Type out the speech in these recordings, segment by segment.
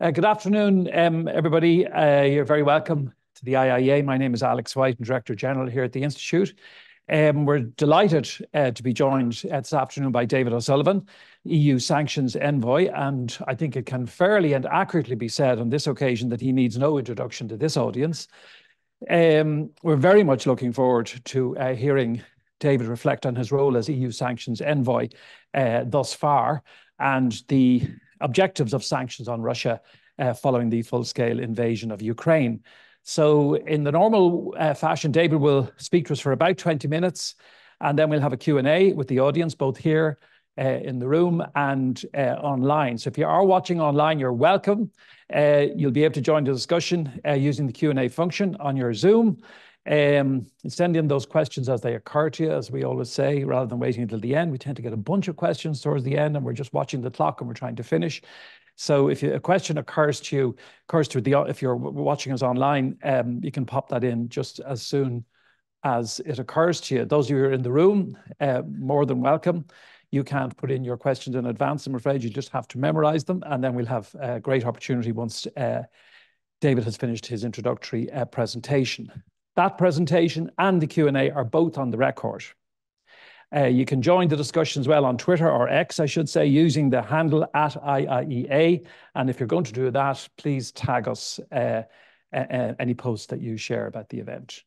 Good afternoon, everybody. You're very welcome to the IIEA. My name is Alex White, and Director General here at the Institute. We're delighted to be joined this afternoon by David O'Sullivan, EU Sanctions Envoy, and I think it can fairly and accurately be said on this occasion that he needs no introduction to this audience. We're very much looking forward to hearing David reflect on his role as EU Sanctions Envoy thus far, and the objectives of sanctions on Russia following the full-scale invasion of Ukraine. So in the normal fashion, David will speak to us for about 20 minutes, and then we'll have a Q&A with the audience, both here in the room and online. So if you are watching online, you're welcome. You'll be able to join the discussion using the Q&A function on your Zoom. Send in those questions as they occur to you, as we always say, rather than waiting until the end. We tend to get a bunch of questions towards the end, and we're just watching the clock and we're trying to finish. So if a question occurs to you, if you're watching us online, you can pop that in just as soon as it occurs to you. Those of you who are in the room, more than welcome. You can't put in your questions in advance, I'm afraid. You just have to memorize them, and then we'll have a great opportunity once David has finished his introductory presentation. That presentation and the Q&A are both on the record. You can join the discussion as well on Twitter, or X, I should say, using the handle @IIEA. And if you're going to do that, please tag us any posts that you share about the event.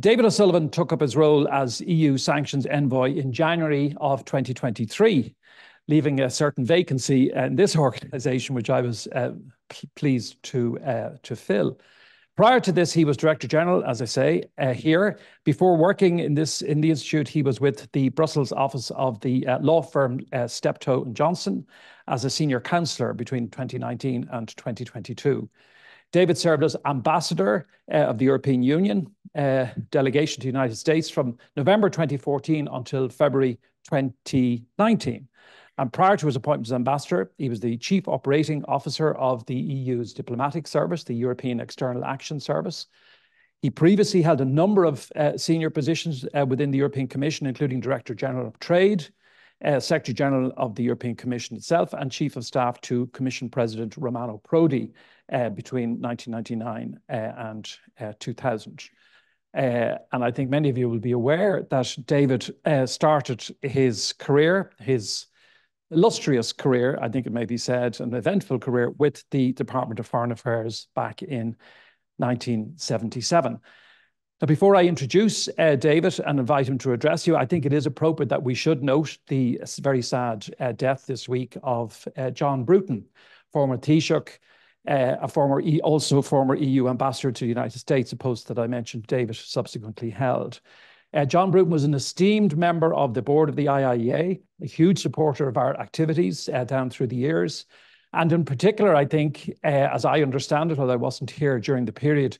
David O'Sullivan took up his role as EU Sanctions Envoy in January of 2023, leaving a certain vacancy in this organisation, which I was pleased to fill. Prior to this, he was Director General, as I say, here. Before working in the Institute, he was with the Brussels office of the law firm Steptoe and Johnson as a senior counsellor between 2019 and 2022. David served as Ambassador of the European Union delegation to the United States from November 2014 until February 2019. And prior to his appointment as ambassador, he was the chief operating officer of the EU's diplomatic service, the European External Action Service. He previously held a number of senior positions within the European Commission, including Director General of Trade, Secretary General of the European Commission itself, and Chief of Staff to Commission President Romano Prodi between 1999 and 2000. And I think many of you will be aware that David started his career, his illustrious career, I think it may be said, an eventful career with the Department of Foreign Affairs back in 1977. Now, before I introduce David and invite him to address you, I think it is appropriate that we should note the very sad death this week of John Bruton, former Taoiseach, also former EU ambassador to the United States, a post that I mentioned David subsequently held. John Bruton was an esteemed member of the board of the IIEA, a huge supporter of our activities down through the years. And in particular, I think, as I understand it, although I wasn't here during the period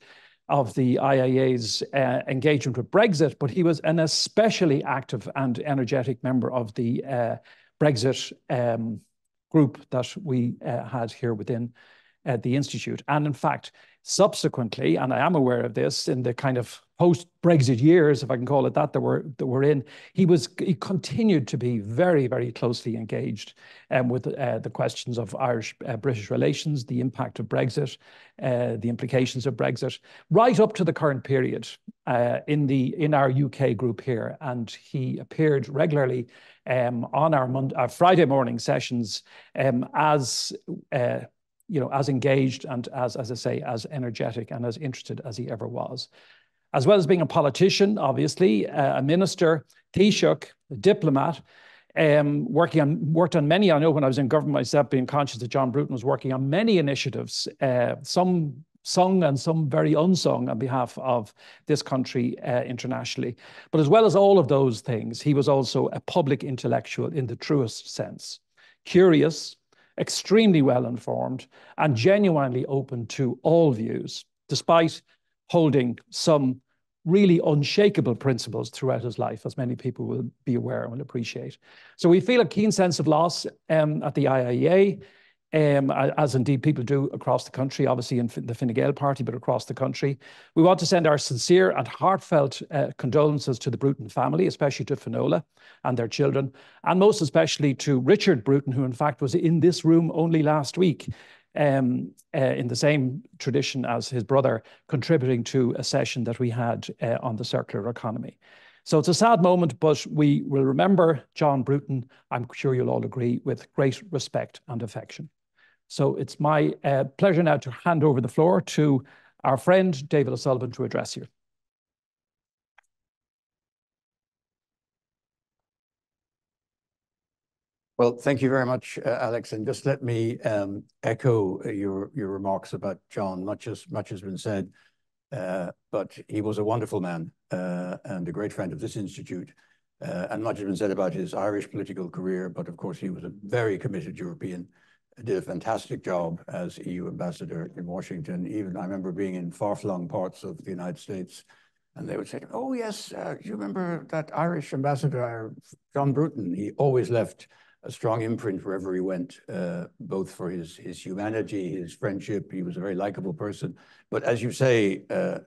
of the IIEA's engagement with Brexit, but he was an especially active and energetic member of the Brexit group that we had here within the Institute. And in fact, subsequently, and I am aware of this, in the kind of post-Brexit years, if I can call it that we're in, he continued to be very, very closely engaged with the questions of Irish-British relations, the impact of Brexit, the implications of Brexit, right up to the current period in our UK group here. And he appeared regularly on our Friday morning sessions as engaged and as I say, as energetic and as interested as he ever was. As well as being a politician, obviously, a minister, Taoiseach, a diplomat, worked on many. I know when I was in government myself, being conscious that John Bruton was working on many initiatives, some sung and some very unsung on behalf of this country internationally. But as well as all of those things, he was also a public intellectual in the truest sense, curious, extremely well informed, and genuinely open to all views, despite holding some really unshakable principles throughout his life, as many people will be aware and will appreciate. So we feel a keen sense of loss at the IIEA. as indeed people do across the country, obviously in the Fine Gael party, but across the country. We want to send our sincere and heartfelt condolences to the Bruton family, especially to Finola and their children, and most especially to Richard Bruton, who in fact was in this room only last week, in the same tradition as his brother, contributing to a session that we had on the circular economy. So it's a sad moment, but we will remember John Bruton, I'm sure you'll all agree, with great respect and affection. So it's my pleasure now to hand over the floor to our friend David O'Sullivan to address you. Well, thank you very much, Alex, and just let me echo your remarks about John. Much has been said, but he was a wonderful man and a great friend of this Institute, and much has been said about his Irish political career, but of course he was a very committed European, did a fantastic job as EU ambassador in Washington. Even I remember being in far-flung parts of the United States, and they would say, oh yes, do you remember that Irish ambassador, John Bruton? He always left a strong imprint wherever he went, both for his humanity, his friendship. He was a very likable person. But as you say,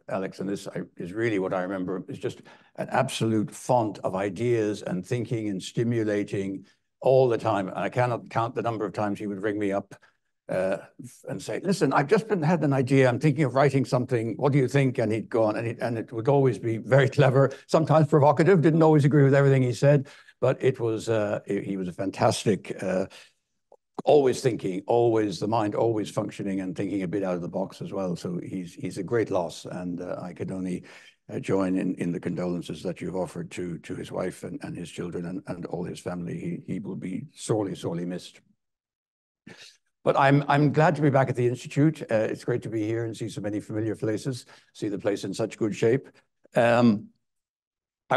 Alex, and this is really what I remember, is just an absolute font of ideas and thinking and stimulating all the time. And I cannot count the number of times he would ring me up and say, listen, I've just had an idea. I'm thinking of writing something. What do you think? And he'd go on, and it would always be very clever, sometimes provocative, didn't always agree with everything he said. But it was, he was a fantastic, always thinking, always the mind, always functioning and thinking a bit out of the box as well. So he's a great loss, and I could only join in the condolences that you've offered to his wife and his children and all his family. He will be sorely, sorely missed. But I'm glad to be back at the Institute. It's great to be here and see so many familiar places, see the place in such good shape. I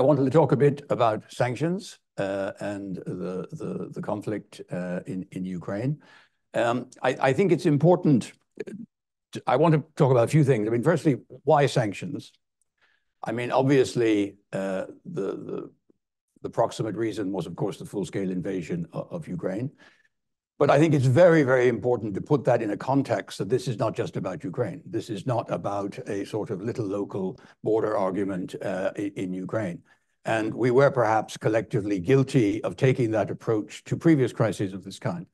wanted to talk a bit about sanctions. And the conflict in Ukraine. I think it's important. I want to talk about a few things. I mean, firstly, why sanctions? I mean, obviously, the proximate reason was, of course, the full-scale invasion of Ukraine. But I think it's very, very important to put that in a context that this is not just about Ukraine. This is not about a sort of little local border argument in Ukraine. And we were perhaps collectively guilty of taking that approach to previous crises of this kind.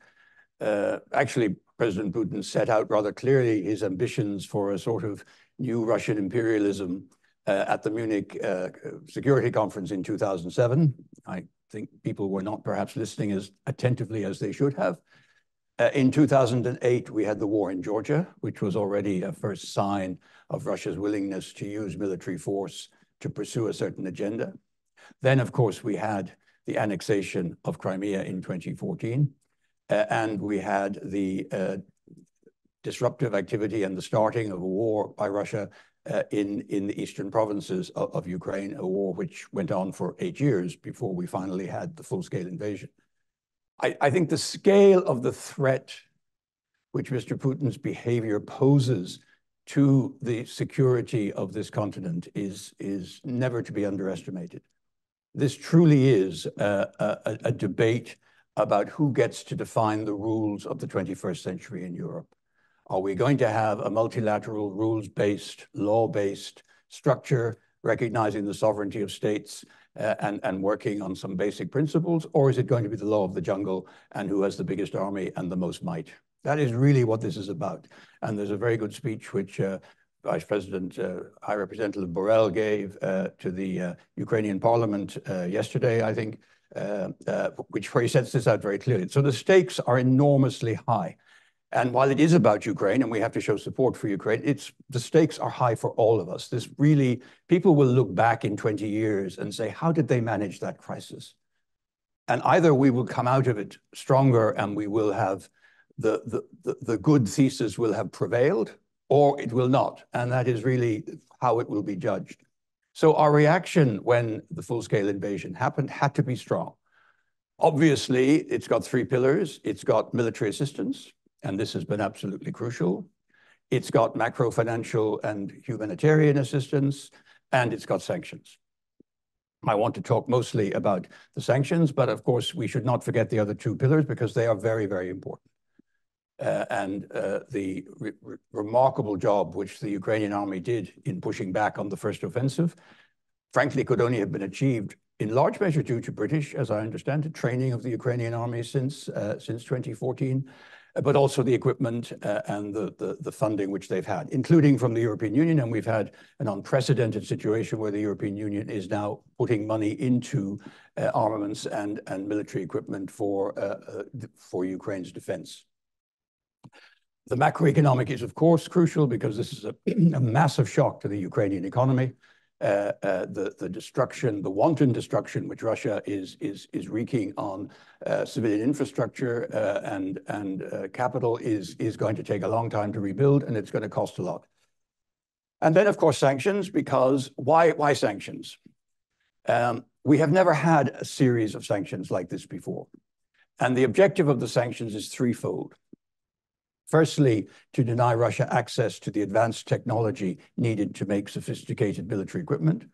Actually, President Putin set out rather clearly his ambitions for a sort of new Russian imperialism at the Munich Security Conference in 2007. I think people were not perhaps listening as attentively as they should have. In 2008, we had the war in Georgia, which was already a first sign of Russia's willingness to use military force to pursue a certain agenda. Then, of course, we had the annexation of Crimea in 2014, and we had the disruptive activity and the starting of a war by Russia in the eastern provinces of Ukraine, a war which went on for 8 years before we finally had the full-scale invasion. I think the scale of the threat which Mr. Putin's behavior poses to the security of this continent is never to be underestimated. This truly is a debate about who gets to define the rules of the 21st century in Europe. Are we going to have a multilateral, rules-based, law-based structure, recognizing the sovereignty of states and working on some basic principles, or is it going to be the law of the jungle and who has the biggest army and the most might? That is really what this is about. And there's a very good speech which Vice President High Representative Borrell gave to the Ukrainian Parliament yesterday, I think, where he sets this out very clearly. So the stakes are enormously high. And while it is about Ukraine and we have to show support for Ukraine, the stakes are high for all of us. This really, people will look back in 20 years and say, how did they manage that crisis? And either we will come out of it stronger and we will have the good thesis will have prevailed, or it will not. And that is really how it will be judged. So our reaction when the full-scale invasion happened had to be strong. Obviously, it's got three pillars. It's got military assistance, and this has been absolutely crucial. It's got macro-financial and humanitarian assistance, and it's got sanctions. I want to talk mostly about the sanctions, but of course, we should not forget the other two pillars because they are very, very important. and the remarkable job which the Ukrainian army did in pushing back on the first offensive, frankly, could only have been achieved in large measure due to British, as I understand it, training of the Ukrainian army since 2014, but also the equipment and the funding which they've had, including from the European Union. And we've had an unprecedented situation where the European Union is now putting money into armaments and military equipment for Ukraine's defense. The macroeconomic is, of course, crucial because this is a massive shock to the Ukrainian economy. The destruction, the wanton destruction, which Russia is wreaking on civilian infrastructure and capital is going to take a long time to rebuild, and it's going to cost a lot. And then, of course, sanctions, because why sanctions? We have never had a series of sanctions like this before. And the objective of the sanctions is threefold. Firstly, to deny Russia access to the advanced technology needed to make sophisticated military equipment.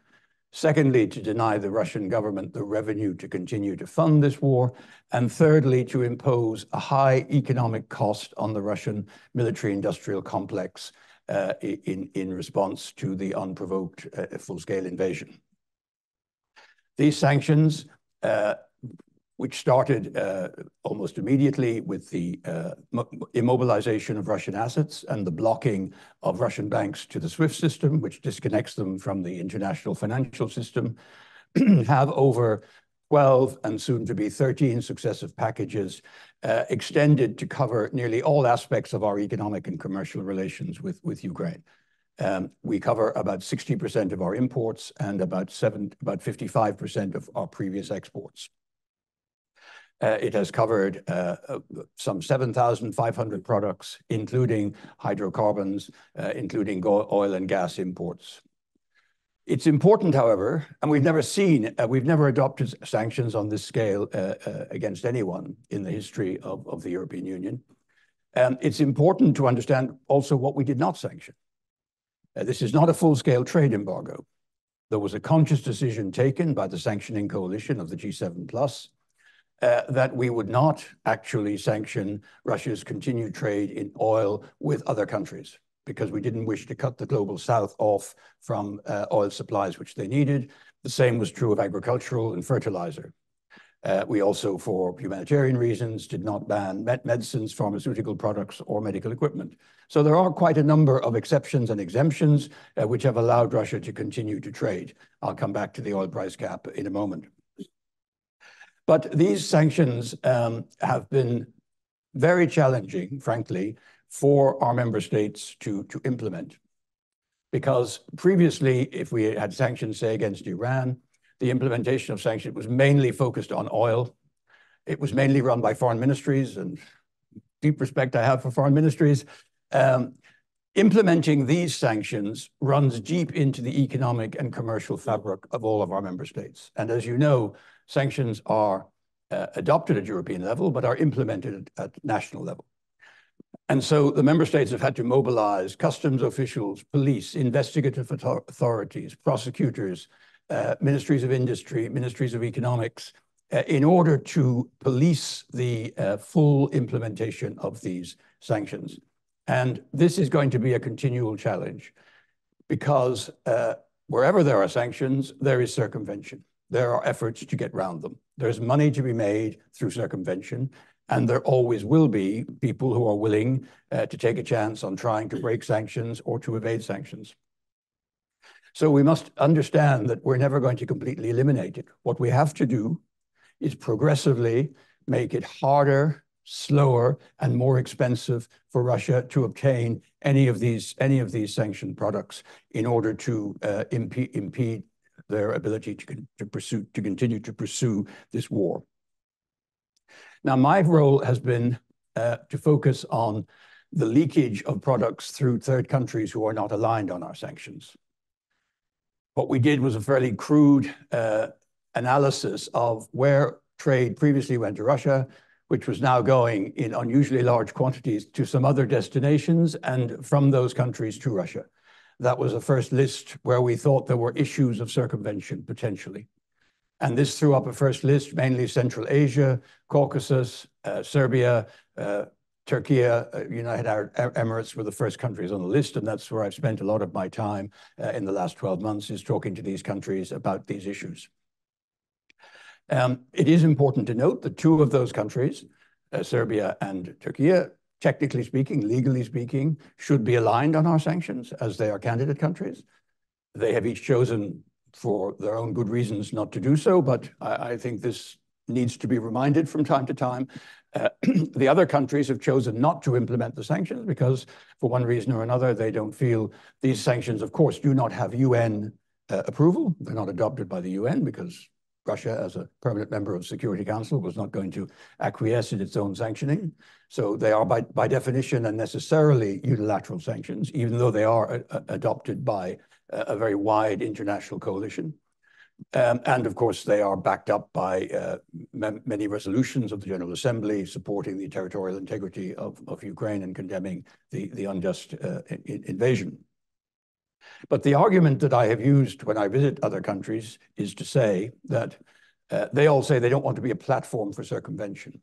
Secondly, to deny the Russian government the revenue to continue to fund this war. And thirdly, to impose a high economic cost on the Russian military-industrial complex in response to the unprovoked full-scale invasion. These sanctions, which started almost immediately with the immobilization of Russian assets and the blocking of Russian banks to the SWIFT system, which disconnects them from the international financial system, have over 12 and soon to be 13 successive packages extended to cover nearly all aspects of our economic and commercial relations with Ukraine. We cover about 60% of our imports and about 55% of our previous exports. It has covered some 7,500 products, including hydrocarbons, including oil and gas imports. It's important, however, and we've never adopted sanctions on this scale against anyone in the history of the European Union. It's important to understand also what we did not sanction. This is not a full-scale trade embargo. There was a conscious decision taken by the sanctioning coalition of the G7+, that we would not actually sanction Russia's continued trade in oil with other countries because we didn't wish to cut the global south off from oil supplies which they needed. The same was true of agricultural and fertilizer. We also, for humanitarian reasons, did not ban medicines, pharmaceutical products, or medical equipment. So there are quite a number of exceptions and exemptions which have allowed Russia to continue to trade. I'll come back to the oil price cap in a moment. But these sanctions have been very challenging, frankly, for our member states to implement. Because previously, if we had sanctions, say, against Iran, the implementation of sanctions was mainly focused on oil. It was mainly run by foreign ministries, and deep respect I have for foreign ministries. Implementing these sanctions runs deep into the economic and commercial fabric of all of our member states. And as you know, sanctions are adopted at European level, but are implemented at national level. And so the member states have had to mobilize customs officials, police, investigative authorities, prosecutors, ministries of industry, ministries of economics, in order to police the full implementation of these sanctions. And this is going to be a continual challenge because wherever there are sanctions, there is circumvention. There are efforts to get round them. There's money to be made through circumvention, and there always will be people who are willing to take a chance on trying to break sanctions or to evade sanctions. So we must understand that we're never going to completely eliminate it. What we have to do is progressively make it harder, slower, and more expensive for Russia to obtain any of these sanctioned products in order to impede their ability to continue to pursue this war. Now, my role has been to focus on the leakage of products through third countries who are not aligned on our sanctions. What we did was a fairly crude analysis of where trade previously went to Russia, which was now going in unusually large quantities to some other destinations and from those countries to Russia. That was the first list where we thought there were issues of circumvention, potentially. And this threw up a first list, mainly Central Asia, Caucasus, Serbia, Turkey, United Arab Emirates were the first countries on the list, and that's where I've spent a lot of my time in the last 12 months, is talking to these countries about these issues. It is important to note that two of those countries, Serbia and Turkey, technically speaking, legally speaking, should be aligned on our sanctions as they are candidate countries. They have each chosen for their own good reasons not to do so, but I think this needs to be reminded from time to time. The other countries have chosen not to implement the sanctions because for one reason or another, they don't feel these sanctions, of course, do not have UN approval. They're not adopted by the UN because Russia, as a permanent member of Security Council, was not going to acquiesce in its own sanctioning. So they are by definition and necessarily unilateral sanctions, even though they are adopted by a very wide international coalition. And of course, they are backed up by many resolutions of the General Assembly supporting the territorial integrity of Ukraine and condemning the unjust invasion. But the argument that I have used when I visit other countries is to say that they all say they don't want to be a platform for circumvention,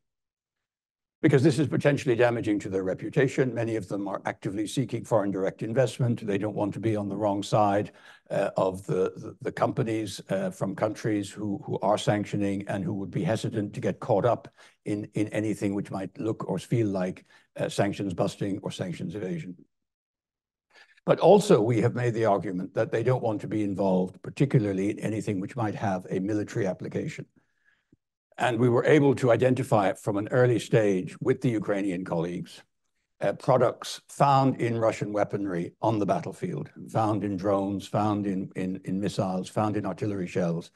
because this is potentially damaging to their reputation. Many of them are actively seeking foreign direct investment. They don't want to be on the wrong side of the companies from countries who are sanctioning and who would be hesitant to get caught up in anything which might look or feel like sanctions busting or sanctions evasion. But also we have made the argument that they don't want to be involved, particularly in anything which might have a military application. And we were able to identify from an early stage with the Ukrainian colleagues, products found in Russian weaponry on the battlefield, found in drones, found in missiles, found in artillery shells,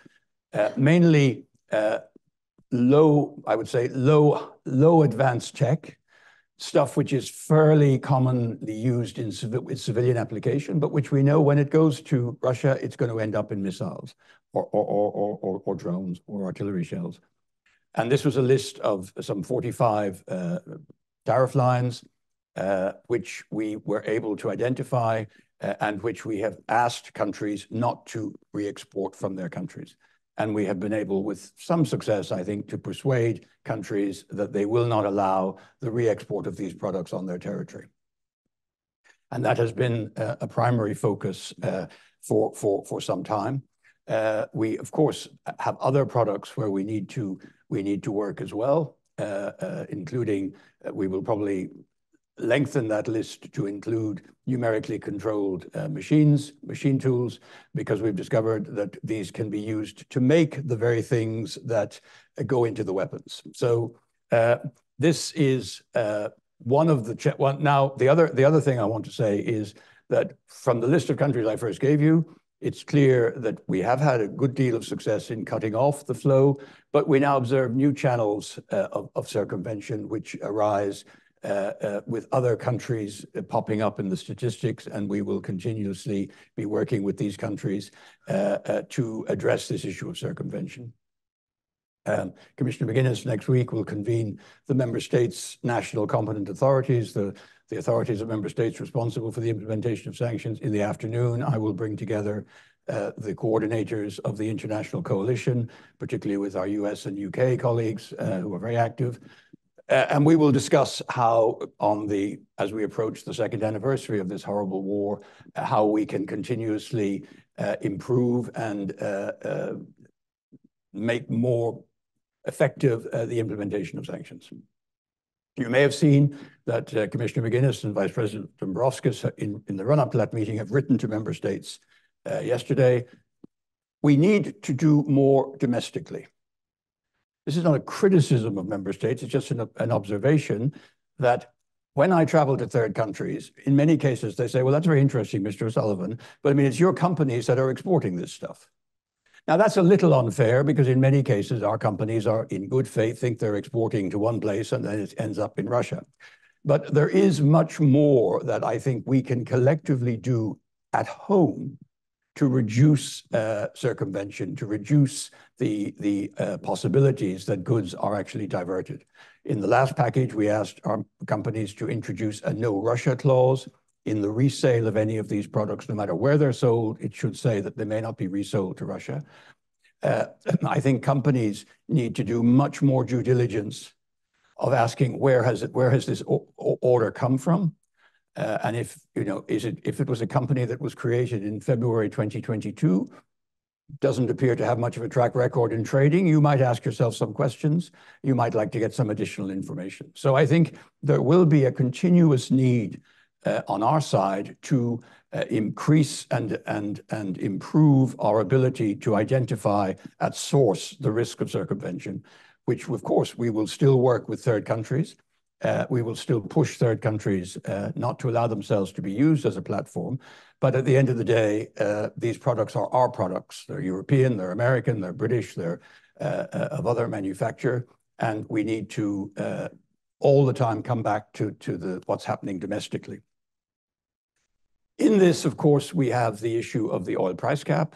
mainly low advanced tech, stuff which is fairly commonly used in civilian application, but which we know when it goes to Russia, it's going to end up in missiles or drones or artillery shells. And this was a list of some 45 tariff lines, which we were able to identify and which we have asked countries not to re-export from their countries. And we have been able, with some success, I think, to persuade countries that they will not allow the re-export of these products on their territory. And that has been a primary focus for some time. We, of course, have other products where we need to work as well, including we will probably lengthen that list to include numerically controlled machine tools, because we've discovered that these can be used to make the very things that go into the weapons. So this is one of the... Now, the other thing I want to say is that from the list of countries I first gave you, it's clear that we have had a good deal of success in cutting off the flow, but we now observe new channels of circumvention which arise with other countries popping up in the statistics, and we will continuously be working with these countries to address this issue of circumvention. Commissioner McGuinness next week will convene the member states' national competent authorities, the authorities of member states responsible for the implementation of sanctions. In the afternoon, I will bring together the coordinators of the international coalition, particularly with our US and UK colleagues who are very active. And we will discuss how, as we approach the second anniversary of this horrible war, how we can continuously improve and make more effective the implementation of sanctions. You may have seen that Commissioner McGuinness and Vice President Dombrovskis, in the run-up to that meeting, have written to member states yesterday. We need to do more domestically. This is not a criticism of member states, it's just an observation that when I travel to third countries, in many cases they say, well, that's very interesting, Mr. O'Sullivan, but I mean, it's your companies that are exporting this stuff. Now that's a little unfair, because in many cases our companies are in good faith, think they're exporting to one place and then it ends up in Russia. But there is much more that I think we can collectively do at home to reduce circumvention, to reduce the possibilities that goods are actually diverted. In the last package, we asked our companies to introduce a no Russia clause in the resale of any of these products, no matter where they're sold. It should say that they may not be resold to Russia. I think companies need to do much more due diligence of asking where has this order come from, and if it was a company that was created in February 2022, doesn't appear to have much of a track record in trading, you might ask yourself some questions. You might like to get some additional information. So I think there will be a continuous need on our side to increase and improve our ability to identify at source the risk of circumvention, which of course we will still work with third countries. We will still push third countries not to allow themselves to be used as a platform. But at the end of the day, these products are our products. They're European, they're American, they're British, they're of other manufacture. And we need to all the time come back to what's happening domestically. In this, of course, we have the issue of the oil price cap.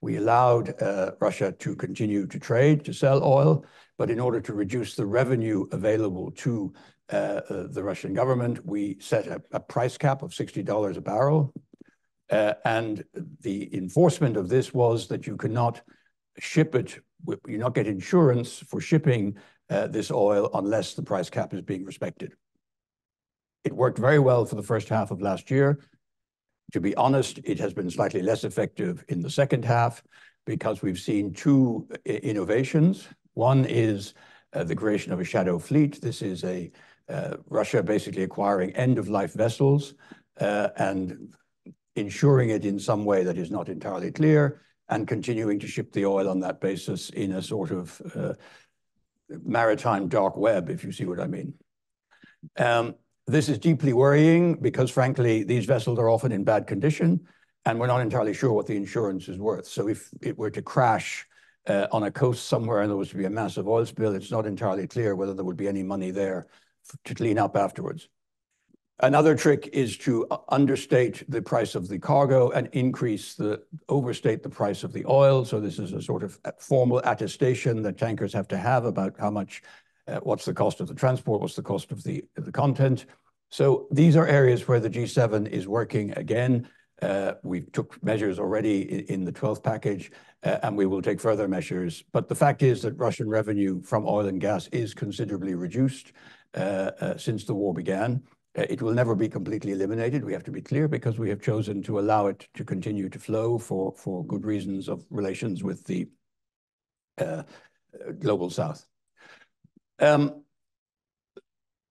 We allowed Russia to continue to trade, to sell oil, but in order to reduce the revenue available to the Russian government, we set a price cap of $60 a barrel. And the enforcement of this was that you cannot ship it, you not get insurance for shipping this oil unless the price cap is being respected. It worked very well for the first half of last year. To be honest, it has been slightly less effective in the second half because we've seen two innovations. One is the creation of a shadow fleet. This is a Russia basically acquiring end-of-life vessels and insuring it in some way that is not entirely clear and continuing to ship the oil on that basis in a sort of maritime dark web, if you see what I mean. This is deeply worrying because, frankly, these vessels are often in bad condition and we're not entirely sure what the insurance is worth. So if it were to crash on a coast somewhere and there was to be a massive oil spill, it's not entirely clear whether there would be any money there to clean up afterwards. Another trick is to understate the price of the cargo and overstate the price of the oil. So this is a sort of formal attestation that tankers have to have about how much what's the cost of the transport? What's the cost of the content? So these are areas where the G7 is working again. We took measures already in the 12th package, and we will take further measures. But the fact is that Russian revenue from oil and gas is considerably reduced since the war began. It will never be completely eliminated. We have to be clear because we have chosen to allow it to continue to flow for good reasons of relations with the global south.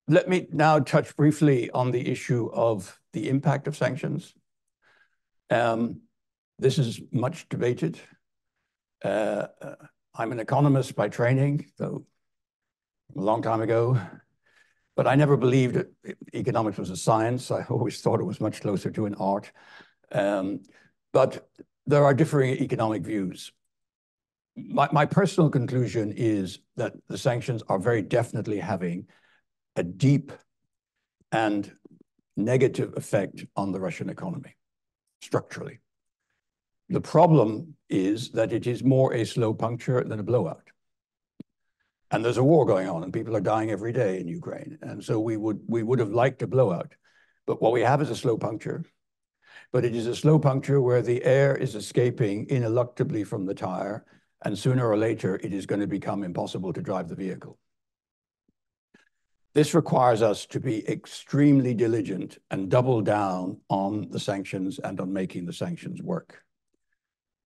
Let me now touch briefly on the issue of the impact of sanctions. This is much debated. I'm an economist by training, though a long time ago, but I never believed economics was a science. I always thought it was much closer to an art. But there are differing economic views. My personal conclusion is that the sanctions are very definitely having a deep and negative effect on the Russian economy, structurally. The problem is that it is more a slow puncture than a blowout. And there's a war going on and people are dying every day in Ukraine. And so we would have liked a blowout. But what we have is a slow puncture. But it is a slow puncture where the air is escaping ineluctably from the tire. And sooner or later, it is going to become impossible to drive the vehicle. This requires us to be extremely diligent and double down on the sanctions and on making the sanctions work.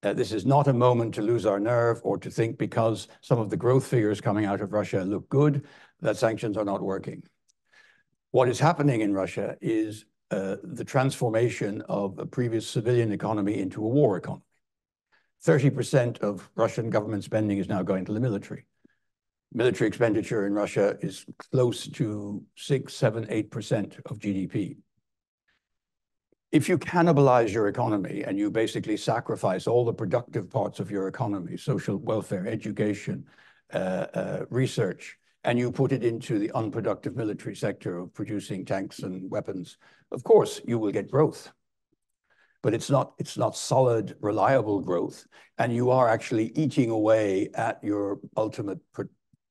This is not a moment to lose our nerve or to think because some of the growth figures coming out of Russia look good, that sanctions are not working. What is happening in Russia is the transformation of a previous civilian economy into a war economy. 30% of Russian government spending is now going to the military. Military expenditure in Russia is close to 6, 7, 8% of GDP. If you cannibalize your economy and you basically sacrifice all the productive parts of your economy, social welfare, education, research, and you put it into the unproductive military sector of producing tanks and weapons, of course, you will get growth. But it's not solid, reliable growth. And you are actually eating away at your ultimate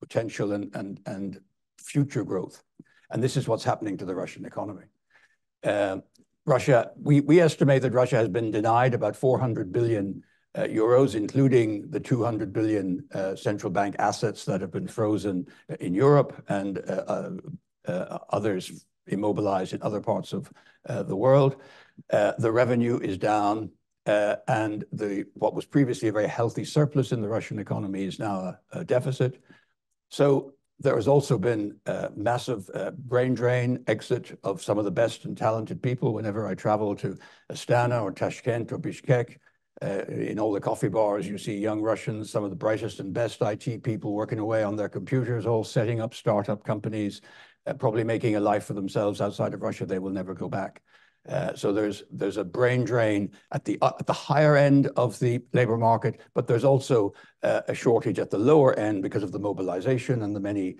potential and future growth. And this is what's happening to the Russian economy. Russia, we estimate that Russia has been denied about $400 billion euros, including the 200 billion central bank assets that have been frozen in Europe and others immobilized in other parts of the world. The revenue is down, and what was previously a very healthy surplus in the Russian economy is now a deficit. So there has also been a massive brain drain, exit of some of the best and talented people. Whenever I travel to Astana or Tashkent or Bishkek, in all the coffee bars, you see young Russians, some of the brightest and best IT people working away on their computers, all setting up startup companies, probably making a life for themselves outside of Russia. They will never go back. So there's a brain drain at the higher end of the labor market, but there's also a shortage at the lower end because of the mobilization and the many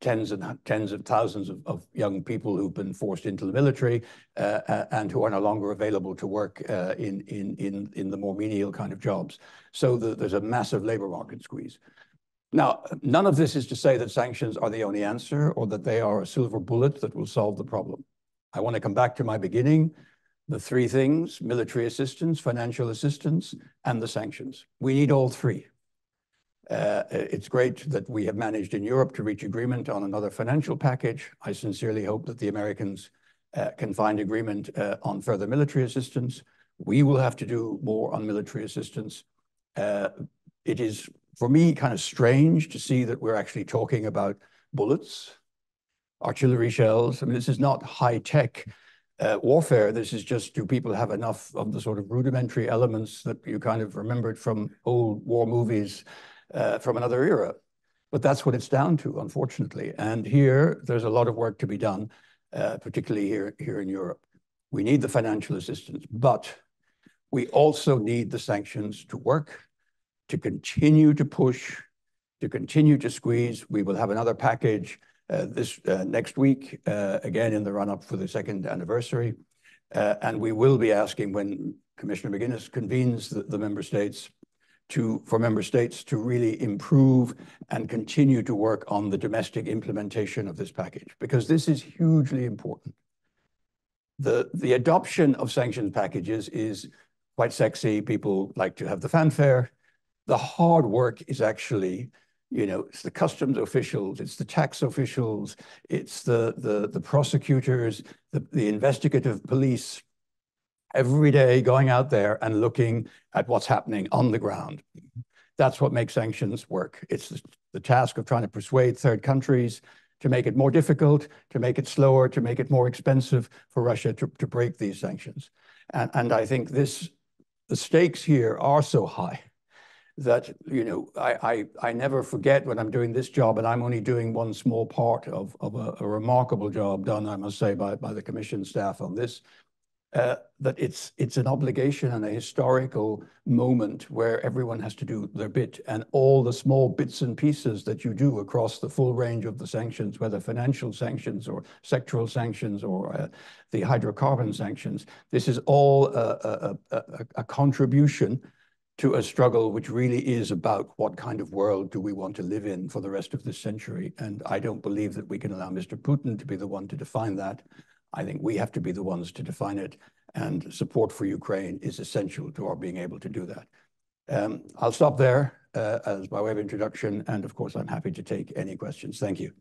tens of thousands of young people who've been forced into the military and who are no longer available to work in the more menial kind of jobs. So there's a massive labor market squeeze. Now, none of this is to say that sanctions are the only answer or that they are a silver bullet that will solve the problem. I want to come back to my beginning, the three things: military assistance, financial assistance, and the sanctions. We need all three. It's great that we have managed in Europe to reach agreement on another financial package. I sincerely hope that the Americans can find agreement on further military assistance. We will have to do more on military assistance. It is, for me, kind of strange to see that we're actually talking about bullets, artillery shells. I mean, this is not high-tech warfare. This is just, do people have enough of the sort of rudimentary elements that you kind of remembered from old war movies from another era? But that's what it's down to, unfortunately. And here, there's a lot of work to be done, particularly here in Europe. We need the financial assistance, but we also need the sanctions to work, to continue to push, to continue to squeeze. We will have another package next week, again in the run-up for the second anniversary. And we will be asking, when Commissioner McGuinness convenes the member states, for member states to really improve and continue to work on the domestic implementation of this package, because this is hugely important. The adoption of sanctions packages is quite sexy. People like to have the fanfare. The hard work is actually, you know, it's the customs officials, it's the tax officials, it's the prosecutors, the investigative police, every day going out there and looking at what's happening on the ground. That's what makes sanctions work. It's the task of trying to persuade third countries to make it more difficult, to make it slower, to make it more expensive for Russia to break these sanctions. And I think the stakes here are so high that, you know, I never forget when I'm doing this job, and I'm only doing one small part of a remarkable job done, I must say, by the Commission staff on this, that it's an obligation and a historical moment where everyone has to do their bit, and all the small bits and pieces that you do across the full range of the sanctions, whether financial sanctions or sectoral sanctions or the hydrocarbon sanctions, this is all a contribution to a struggle which really is about what kind of world do we want to live in for the rest of this century. And I don't believe that we can allow Mr. Putin to be the one to define that. I think we have to be the ones to define it, and support for Ukraine is essential to our being able to do that. I'll stop there as by way of introduction, and of course I'm happy to take any questions. Thank you.